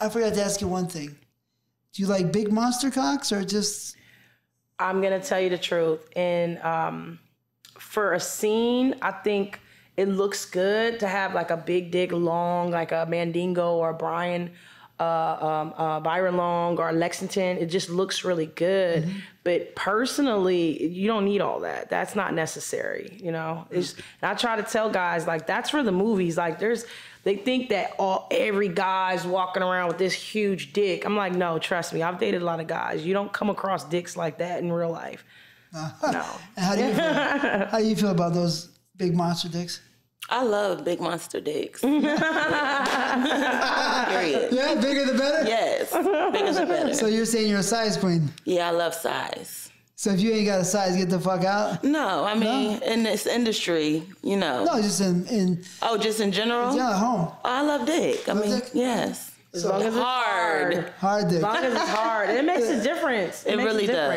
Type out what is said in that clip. I forgot to ask you one thing. Do you like big monster cocks or just? I'm gonna tell you the truth. And for a scene, I think it looks good to have like a big dick long, like a Mandingo or Brian, Byron Long or Lexington. It just looks really good. Mm-hmm. But personally, you don't need all that. That's not necessary, you know? It's, and I try to tell guys, like, that's for the movies. Like, there's, they think that every guy's walking around with this huge dick. I'm like, no, trust me. I've dated a lot of guys. You don't come across dicks like that in real life. No. How do you feel about those big monster dicks? I love big monster dicks. Period. Yeah, bigger the better? Yes, bigger the better. So you're saying you're a size queen? Yeah, I love size. So if you ain't got a size, get the fuck out? No, I mean, in this industry, you know. No, just in... Oh, just in general? Yeah, at home. Oh, I love dick. I mean, yes. As long as it's hard. Hard dick. As long as it's hard. It makes a difference. It really does.